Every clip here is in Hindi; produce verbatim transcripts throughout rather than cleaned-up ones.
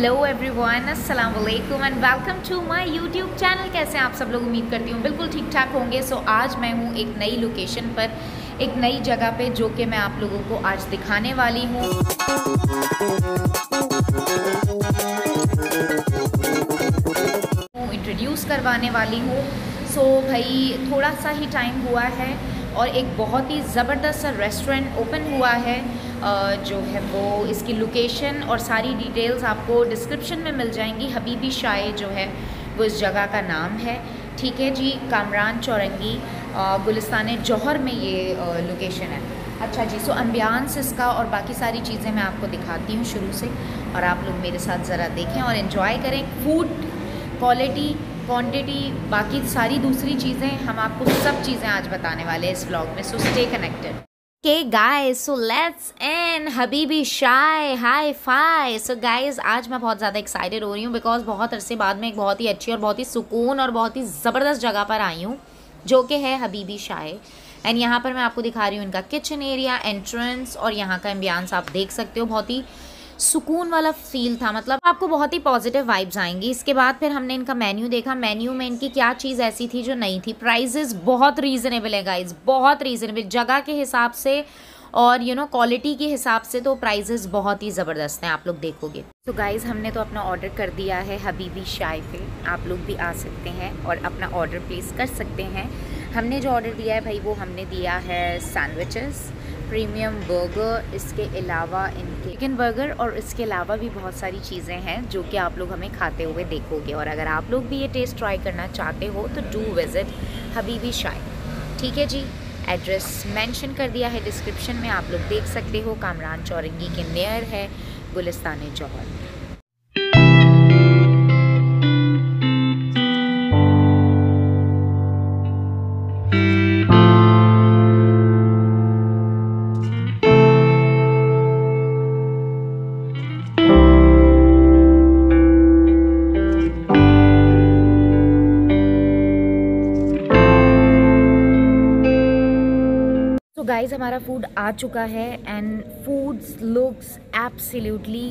हेलो एवरीवन, अस्सलाम वालेकुम and welcome to my YouTube channel. कैसे हैं आप सब लोग? उम्मीद करती हूँ बिल्कुल ठीक ठाक होंगे। सो so, आज मैं हूँ एक नई लोकेशन पर, एक नई जगह पे, जो कि मैं आप लोगों को आज दिखाने वाली हूँ, इंट्रोड्यूस करवाने वाली हूँ। सो so, भाई थोड़ा सा ही टाइम हुआ है और एक बहुत ही ज़बरदस्त सा रेस्टोरेंट ओपन हुआ है, जो है वो इसकी लोकेशन और सारी डिटेल्स आपको डिस्क्रिप्शन में मिल जाएंगी। हबीबी शाय जो है वो इस जगह का नाम है, ठीक है जी। कामरान चौरंगी गुलिस्तान-ए-जौहर में ये लोकेशन है। अच्छा जी, सो अम्बियांस इसका और बाकी सारी चीज़ें मैं आपको दिखाती हूँ शुरू से, और आप लोग मेरे साथ ज़रा देखें और इन्जॉय करें। फूड क्वालिटी, क्वान्टिटी, बाकी सारी दूसरी चीज़ें, हम आपको सब चीज़ें आज बताने वाले हैं इस व्लॉग में। So stay connected. K guys, so let's and Habibi Shay hi fi. So guys, आज मैं बहुत ज़्यादा एक्साइटेड हो रही हूँ बिकॉज बहुत अरसे बाद में एक बहुत ही अच्छी और बहुत ही सुकून और बहुत ही ज़बरदस्त जगह पर आई हूँ, जो कि है हबीबी शाय। एंड यहाँ पर मैं आपको दिखा रही हूँ इनका किचन एरिया, एंट्रेंस और यहाँ का एम्बियंस आप देख सकते हो। बहुत ही सुकून वाला फील था, मतलब आपको बहुत ही पॉजिटिव वाइब्स आएंगी। इसके बाद फिर हमने इनका मेन्यू देखा। मेन्यू में इनकी क्या चीज़ ऐसी थी जो नहीं थी। प्राइजेस बहुत रीज़नेबल है गाइज, बहुत रीज़नेबल जगह के हिसाब से और यू नो क्वालिटी के हिसाब से, तो प्राइजेस बहुत ही ज़बरदस्त हैं, आप लोग देखोगे। तो गाइज़, हमने तो अपना ऑर्डर कर दिया है हबीबी शाय पे। आप लोग भी आ सकते हैं और अपना ऑर्डर प्लेस कर सकते हैं। हमने जो ऑर्डर दिया है भाई, वो हमने दिया है सैंडविचेस, प्रीमियम बर्गर, इसके अलावा इनके चिकन बर्गर, और इसके अलावा भी बहुत सारी चीज़ें हैं जो कि आप लोग हमें खाते हुए देखोगे। और अगर आप लोग भी ये टेस्ट ट्राई करना चाहते हो तो डू विज़िट हबीबी शाय, ठीक है जी। एड्रेस मेंशन कर दिया है डिस्क्रिप्शन में, आप लोग देख सकते हो। कामरान चौरंगी के नियर है गुलिस्तान-ए-जौहर। तो गाइज़, हमारा फूड आ चुका है and foods looks absolutely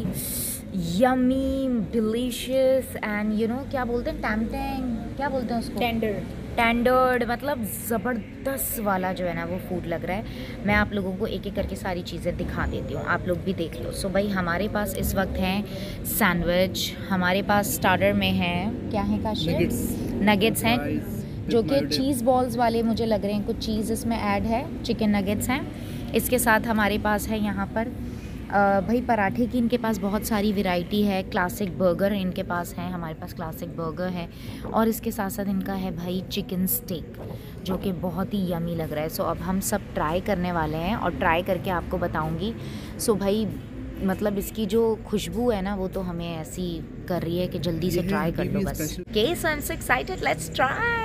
yummy, delicious and you know क्या बोलते हैं, टैमटेंग क्या बोलते हैं उसको, टेंडर टेंडर्ड, मतलब ज़बरदस्त वाला जो है ना वो फूड लग रहा है। मैं आप लोगों को एक एक करके सारी चीज़ें दिखा देती हूँ, आप लोग भी देख लो। सो भाई, हमारे पास इस वक्त हैं सैंडविच, हमारे पास स्टार्टर में हैं क्या है काशिफ, नगेट्स हैं जो कि चीज़ बॉल्स वाले मुझे लग रहे हैं, कुछ चीज़ इसमें ऐड है, चिकन नगेट्स हैं। इसके साथ हमारे पास है यहाँ पर आ, भाई पराठे की इनके पास बहुत सारी वैरायटी है। क्लासिक बर्गर इनके पास है, हमारे पास क्लासिक बर्गर है, और इसके साथ साथ इनका है भाई चिकन स्टेक, जो कि बहुत ही यमी लग रहा है। सो अब हम सब ट्राई करने वाले हैं और ट्राई करके आपको बताऊँगी। सो भाई, मतलब इसकी जो खुशबू है ना वो तो हमें ऐसी कर रही है कि जल्दी से ट्राई कर लो बस। Case I am so excited, let's try.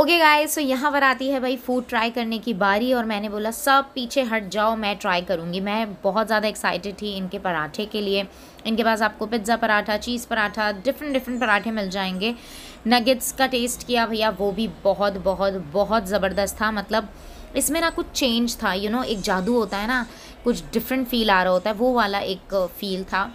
Okay guys, so यहाँ पर आती है भाई फूड ट्राई करने की बारी, और मैंने बोला सब पीछे हट जाओ, मैं ट्राई करूँगी। मैं बहुत ज़्यादा एक्साइटेड थी इनके पराठे के लिए। इनके पास आपको pizza paratha, cheese paratha, different different पराठे मिल जाएंगे। नगेट्स का टेस्ट किया भैया, वो भी बहुत बहुत बहुत ज़बरदस्त था। मतलब इसमें ना कुछ चेंज था, यू नो एक जादू होता है ना, कुछ डिफरेंट फ़ील आ रहा होता है, वो वाला एक फ़ील था।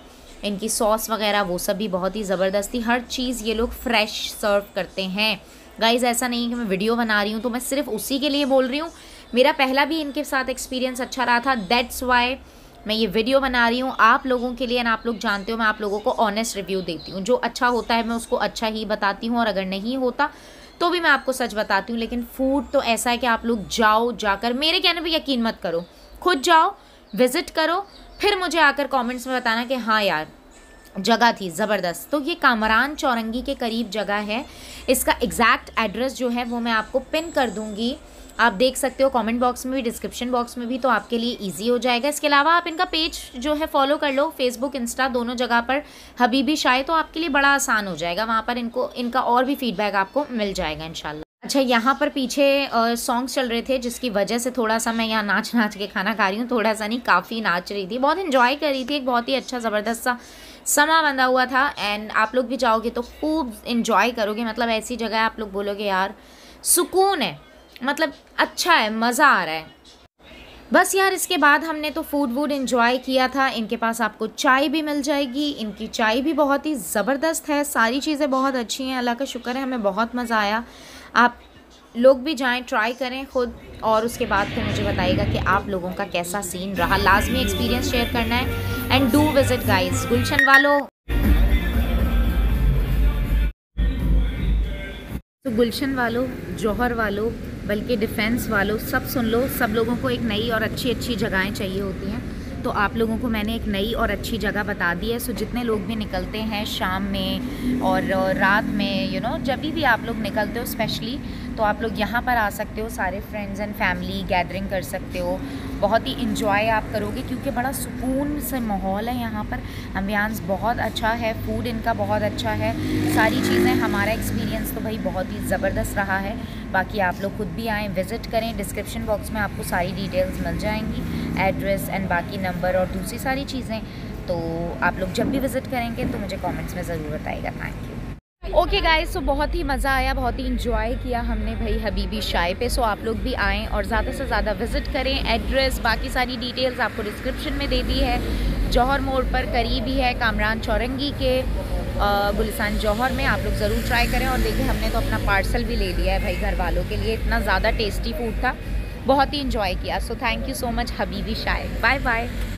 इनकी सॉस वगैरह वो सब भी बहुत ही ज़बरदस्त थी। हर चीज़ ये लोग फ्रेश सर्व करते हैं गाइज़। ऐसा नहीं है कि मैं वीडियो बना रही हूँ तो मैं सिर्फ उसी के लिए बोल रही हूँ। मेरा पहला भी इनके साथ एक्सपीरियंस अच्छा रहा था, दैट्स वाई मैं ये वीडियो बना रही हूँ आप लोगों के लिए। एंड आप लोग जानते हो मैं आप लोगों को ऑनेस्ट रिव्यू देती हूँ, जो अच्छा होता है मैं उसको अच्छा ही बताती हूँ, और अगर नहीं होता तो भी मैं आपको सच बताती हूँ। लेकिन फूड तो ऐसा है कि आप लोग जाओ, जाकर मेरे कहने पर यकीन मत करो, खुद जाओ, विज़िट करो, फिर मुझे आकर कॉमेंट्स में बताना कि हाँ यार जगह थी ज़बरदस्त। तो ये कामरान चौरंगी के करीब जगह है। इसका एग्जैक्ट एड्रेस जो है वो मैं आपको पिन कर दूंगी, आप देख सकते हो कमेंट बॉक्स में भी, डिस्क्रिप्शन बॉक्स में भी, तो आपके लिए इजी हो जाएगा। इसके अलावा आप इनका पेज जो है फॉलो कर लो, फेसबुक, इंस्टा दोनों जगह पर हबीबी शाय, तो आपके लिए बड़ा आसान हो जाएगा। वहाँ पर इनको इनका और भी फीडबैक आपको मिल जाएगा इंशाल्लाह। अच्छा, यहाँ पर पीछे सॉन्ग्स चल रहे थे, जिसकी वजह से थोड़ा सा मैं यहाँ नाच नाच के खाना खा रही हूँ। थोड़ा सा नहीं, काफ़ी नाच रही थी, बहुत इन्जॉय कर रही थी। एक बहुत ही अच्छा ज़बरदस्त सा समा बंधा हुआ था। एंड आप लोग भी जाओगे तो खूब इन्जॉय करोगे। मतलब ऐसी जगह आप लोग बोलोगे यार सुकून है, मतलब अच्छा है, मज़ा आ रहा है। बस यार इसके बाद हमने तो फूड वूड एंजॉय किया था। इनके पास आपको चाय भी मिल जाएगी, इनकी चाय भी बहुत ही ज़बरदस्त है, सारी चीज़ें बहुत अच्छी हैं, अल्लाह का शुक्र है, हमें बहुत मज़ा आया। आप लोग भी जाएं, ट्राई करें ख़ुद और उसके बाद फिर मुझे बताइएगा कि आप लोगों का कैसा सीन रहा। लाजमी एक्सपीरियंस शेयर करना है and do visit guys Gulshan वालों। तो गुलशन वालों, जौहर वालों, बल्कि डिफेंस वालों, सब सुन लो, सब लोगों को एक नई और अच्छी अच्छी जगहें चाहिए होती हैं। तो आप लोगों को मैंने एक नई और अच्छी जगह बता दी है। सो जितने लोग भी निकलते हैं शाम में और रात में, यू नो, जब भी आप लोग निकलते हो स्पेशली, तो आप लोग यहाँ पर आ सकते हो, सारे फ्रेंड्स एंड फैमिली गैदरिंग कर सकते हो, बहुत ही इंजॉय आप करोगे क्योंकि बड़ा सुकून से माहौल है यहाँ पर। एम्बियंस बहुत अच्छा है, फूड इनका बहुत अच्छा है, सारी चीज़ें। हमारा एक्सपीरियंस तो भाई बहुत ही ज़बरदस्त रहा है। बाकी आप लोग ख़ुद भी आएँ, विज़िट करें, डिस्क्रिप्शन बॉक्स में आपको सारी डिटेल्स मिल जाएंगी, एड्रेस एंड बाकी नंबर और दूसरी सारी चीज़ें। तो आप लोग जब भी विज़िट करेंगे तो मुझे कॉमेंट्स में ज़रूर बताइएगा। Thank you. Okay guys, so बहुत ही मज़ा आया, बहुत ही इंजॉय किया हमने भाई हबीबी शाय पे। सो so, आप लोग भी आएँ और ज़्यादा से ज़्यादा विज़िट करें। एड्रेस बाकी सारी डिटेल्स आपको डिस्क्रिप्शन में दे दी है। जौहर मोड़ पर करीब ही है, कामरान चौरंगी के गुलिस्तान जौहर में। आप लोग ज़रूर ट्राई करें। और देखिए हमने तो अपना पार्सल भी ले लिया है भाई घर वालों के लिए, इतना ज़्यादा टेस्टी फूड था, बहुत ही इंजॉय किया। So thank you so much Habibi Shay, bye bye.